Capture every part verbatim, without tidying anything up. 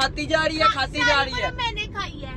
खाती जा रही है खाती जा रही है मैंने खाई है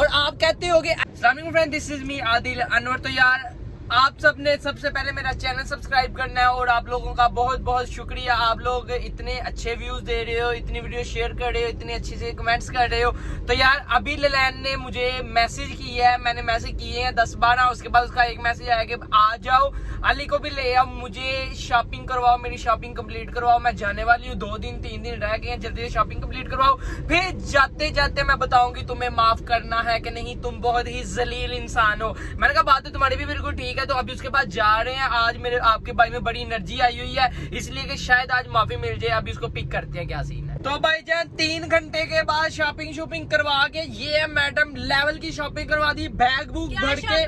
और आप कहते होगे। अस्सलाम वालेकुम friend, this is me Adil Anwar. तो यार आप सब ने सबसे पहले मेरा चैनल सब्सक्राइब करना है और आप लोगों का बहुत बहुत शुक्रिया। आप लोग इतने अच्छे व्यूज दे रहे हो, इतनी वीडियो शेयर कर रहे हो, इतने अच्छे से कमेंट्स कर रहे हो। तो यार अभी ललन ने मुझे मैसेज किया है, मैंने मैसेज किए हैं दस बारह। उसके बाद उसका एक मैसेज आया कि आ जाओ, अली को भी ले आओ, मुझे शॉपिंग करवाओ, मेरी शॉपिंग कम्प्लीट करवाओ, मैं जाने वाली हूँ, दो दिन तीन दिन रह गए हैं, जल्दी से शॉपिंग कम्प्लीट करवाओ। फिर जाते जाते मैं बताऊंगी तुम्हें माफ करना है कि नहीं, तुम बहुत ही जलील इंसान हो। मैंने कहा बात तो तुम्हारी भी बिल्कुल ठीक है। तो अभी उसके बाद जा रहे हैं। आज मेरे आपके भाई में बड़ी एनर्जी आई हुई है, इसलिए कि शायद आज माफी मिल जाए। अभी उसको पिक करते हैं क्या सीन है। तो भाई जान तीन घंटे के बाद शॉपिंग शॉपिंग करवा के ये है मैडम लेवल की शॉपिंग करवा दी, बैग बुक भर के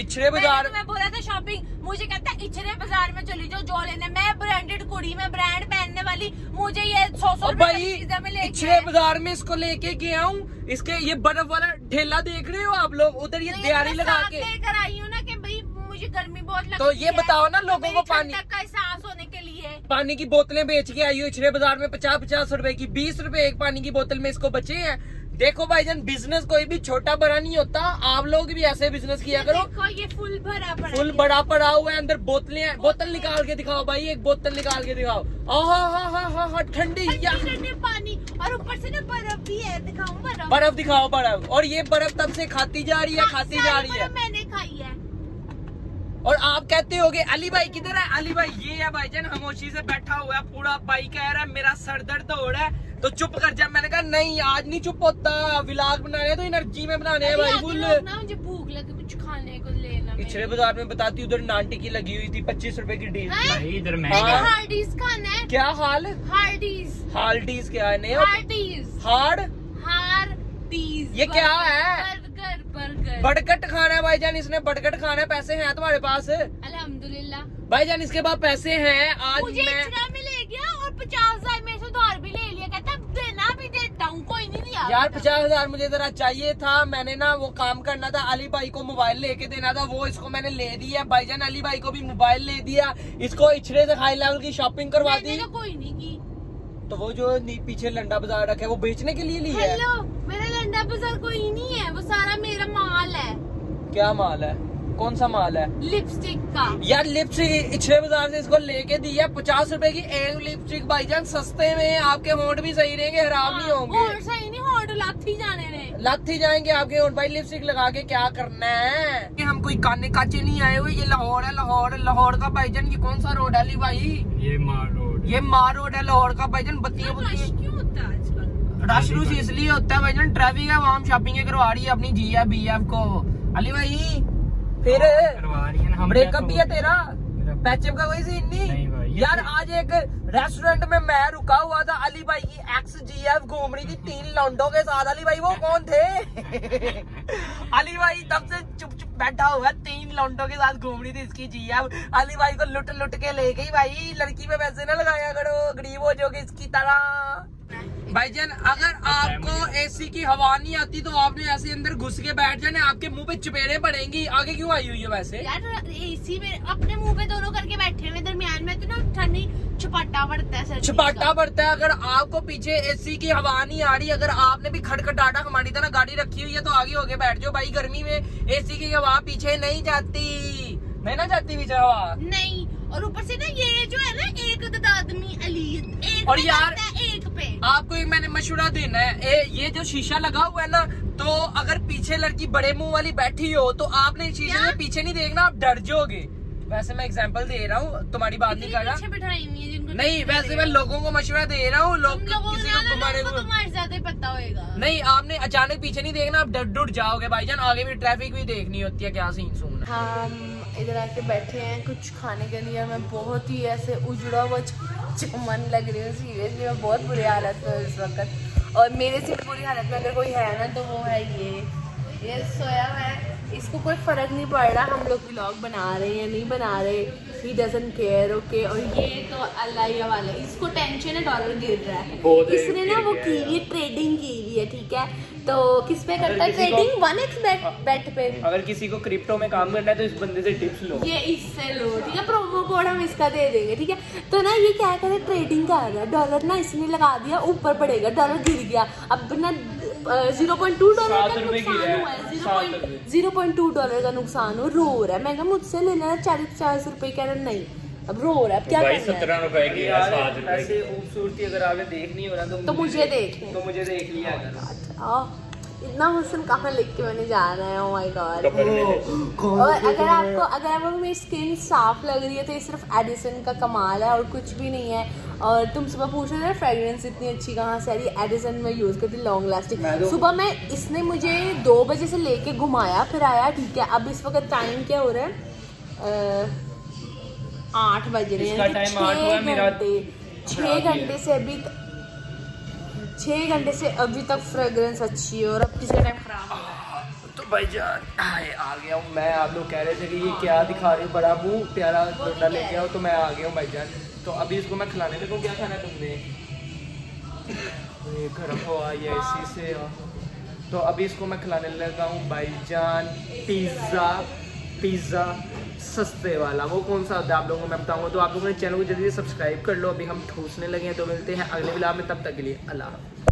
इछरे बाजार में। बोला था शॉपिंग, मुझे कहता है इछरे बाजार में चली जाओ, जो लेने मैं ब्रांडेड कुड़ी में ब्रांड पहनने वाली, मुझे ये सौ सौ भाई इछरे बाजार में इसको लेके गया हूँ। इसके ये बर्फ वाला ठेला देख रहे हो आप लोग, उधर ये तैयारी लगा के लेकर आई हूँ ना कि भाई मुझे गर्मी बहुत लगती है। तो ये बताओ ना लोगों को पानी का एहसास होने के लिए पानी की बोतलें बेच के आई हो इछरे बाजार में, पचास पचास रुपए की, बीस रुपए एक पानी की बोतल में इसको बचे हैं। देखो भाईजान बिजनेस कोई भी छोटा बड़ा नहीं होता, आप लोग भी ऐसे बिजनेस किया करो। देखो ये फुल भरा पड़ा, फुल बड़ा पड़ा हुआ है, अंदर बोतलें हैं। बोतल निकाल के दिखाओ भाई, एक बोतल निकाल के दिखाओ। आहा ठंडी पानी और ऊपर से ना बर्फ भी है, दिखाओ बर्फ, बर्फ दिखाओ बर्फ। और ये बर्फ तब से खाती जा रही है खाती जा रही है मैंने खाई है। और आप कहते होगे अली भाई किधर है, अली भाई ये है भाईजान खामोशी से बैठा हुआ है पूरा। भाई कह रहा है मेरा सर दर्द हो रहा है तो चुप कर जा। मैंने कहा नहीं आज नहीं चुप होता, व्लॉग बनाने हैं तो एनर्जी में बनाने हैं भाई। बोल मुझे भूख लगी, कुछ खाने को लेना। पिछले बाजार में बताती उधर नान टिक्की लगी हुई थी पच्चीस रुपए की डील भाई। इधर मैं हार्डीज खाना है, क्या हाल हार्डीज हार्डीज क्या है, हार्ड हार्डीज ये क्या है, बड़कट खाना है भाईजान इसने, बड़कट खाना है। पैसे हैं तुम्हारे पास? अल्हम्दुलिल्लाह भाईजान इसके बाद पैसे हैं। आज मुझे मैं ले गया और पचास हजार में से दौर भी ले लिया, कहता देना भी देता हूँ कोई नहीं दिया यार। पचास हजार मुझे जरा चाहिए था, मैंने ना वो काम करना था, अली भाई को मोबाइल लेके देना था, वो इसको मैंने ले दिया भाईजान। अली भाई को भी मोबाइल ले दिया, इसको इछड़े से हाई लेवल की शॉपिंग करवा दी। कोई नहीं की तो वो जो पीछे लंडा बाजार रखा है वो बेचने के लिए ली है। मेरा लंडा बाजार कोई नहीं है, वो सारा मेरा माल है। क्या माल है, कौन सा माल है? लिपस्टिक का यार, लिपस्टिक इछड़े बाजार से इसको लेके दी है पचास रुपए की एक लिपस्टिक भाईजान, सस्ते में। आपके होंठ भी सही रहेंगे, हराम नहीं होंगे। होंठ सही नहीं, होंठ लाथी जाने रहे, लाथी जाएंगे आपके होंठ भाई। लिपस्टिक लगा के क्या करना है, हम कोई काने काचे नहीं आए हुए। ये लाहौर है, लाहौर लाहौर का भाईजान। ये कौन सा रोड है अली भाई? ये मार रोड, ये मार रोड है लाहौर का भाईजान। बत्तियां क्यों होता है आजकल? रश रुश इसलिए होता है भाईजान, ट्रैफिक है। वहाँ शॉपिंग करवा रही है अपनी जी एफ बी एफ को अली भाई। फिर ब्रेकअप भी है तेरा, पैचअप का कोई सीन नहीं यार। आज एक रेस्टोरेंट में मैं रुका हुआ था, अली भाई की एक्स जी एफ घूम रही थी तीन लौंडों के साथ। अली भाई वो कौन थे? अली भाई तब से चुप चुप बैठा हुआ, तीन लौंडों के साथ घूम रही थी इसकी जी एफ। अली भाई को लुट लुट के ले गई भाई। लड़की पे पैसे ना लगाया करो, गरीब हो जाओगे इसकी तरह। भाईजान अगर आपको एसी की हवा नहीं आती तो आपने ऐसे अंदर घुस के बैठ जाने, आपके मुंह पे चपेड़े पड़ेंगी। आगे क्यों आई हुई है वैसे यार? एसी में अपने मुंह पे दोनों करके बैठे हुए, दरमियान में तो ना ठंडी छपाटा पड़ता है, छपाटा पड़ता है। अगर आपको पीछे एसी की हवा नहीं आ रही, अगर आपने भी खटखटाटा हमारी तरह गाड़ी रखी हुई है तो आगे होके बैठ जाओ भाई। गर्मी में एसी की हवा पीछे नहीं जाती, मैं ना जाती पीछे हवा नहीं। और ऊपर से ना ये जो है ना एक आदमी अली, और यार एक पे आपको एक मैंने मशवरा देना है। ए, ये जो शीशा लगा हुआ है ना, तो अगर पीछे लड़की बड़े मुंह वाली बैठी हो तो आपने शीशे में पीछे नहीं देखना, आप डर जाओगे। वैसे मैं एग्जांपल दे रहा हूँ, तुम्हारी बात नहीं कर रहा, नहीं वैसे मैं लोगों को मशवरा दे रहा हूँ। लोग पता होगा नहीं, आपने अचानक पीछे नहीं देखना, आप डर डुट जाओगे भाईजान। आगे भी ट्रैफिक भी देखनी होती है, क्या सीन सुन। इधर आके बैठे हैं कुछ खाने के लिए। मैं बहुत ही ऐसे उजड़ा हुआ चमन लग रही हूँ सीरियसली, मैं बहुत बुरी हालत में इस वक्त। और मेरे से बुरी हालत में अगर कोई है ना तो वो है ये ये सोया है। इसको कोई फ़र्क नहीं पड़ रहा हम लोग व्लॉग बना रहे हैं या नहीं बना रहे, ही डजंट केयर ओके। और ये तो अल्लाह वाला, इसको टेंशन है डॉलर गिर रहा है, इसने ना वो की हुई ट्रेडिंग की हुई है ठीक है। तो किस पे करता है trading, one X bat bat पे। अगर किसी को क्रिप्टो में काम करना है तो इस बंदे से टिप्स लो, ये इससे लो ठीक है, प्रोमो कोड हम इसका दे देंगे ठीक है। तो ना ये क्या करे ट्रेडिंग का आ रहा है, डॉलर ना इसने लगा दिया ऊपर पड़ेगा, डॉलर गिर गया अब ना जीरो पॉइंट टू डॉलर का नुकसान हुआ है, जीरो पॉइंट टू डॉलर का नुकसान हो, रो रहा है, महंगा मुझसे ले लेना चालीस पचास रुपए कह रहा नहीं, अब रो रहा है अब क्या करना है। खूबसूरती अगर आगे देखनी हो ना तो मुझे देख तो मुझे देख लिया, इतना हुसन कहाँ लेके मैंने जाना है। oh my God। और अगर आपको अगर आपको मेरी स्किन साफ लग रही है तो ये सिर्फ एडिसन का कमाल है और कुछ भी नहीं है। और तुम सुबह पूछ रहे थे फ्रेगरेंस इतनी अच्छी कहाँ से आ रही है, एडिसन में यूज़ करती लॉन्ग लास्टिंग। सुबह मैं इसने मुझे दो बजे से लेके घुमाया फिर आया ठीक है। अब इस वक्त टाइम क्या हो रहा है, आठ बज रहे हैं, छः घंटे से अभी छः घंटे से अभी तक फ्रेगरेंस अच्छी है और अब किसी टाइम खराब हो रहा है। तो भाई जान आ गया हूँ मैं, आप लोग कह रहे थे कि ये क्या दिखा रहे हो बड़ा मुँह प्यारा डोडा ले गया हो, तो मैं आ गया हूँ भाई जान। तो अभी इसको मैं खिलाने लगूँ, क्या खाना है तुमने, ये गर्म हो या इसी से हो। तो अभी इसको मैं खिलाने लगा हूँ भाई जान पिज़्ज़ा, पिज़्ज़ा सस्ते वाला, वो कौन सा होता है आप लोगों को मैं बताऊंगा। तो आप लोगों ने चैनल को जल्दी से सब्सक्राइब कर लो, अभी हम ठूसने लगे हैं। तो मिलते हैं अगले व्लॉग में, तब तक के लिए अल्लाह।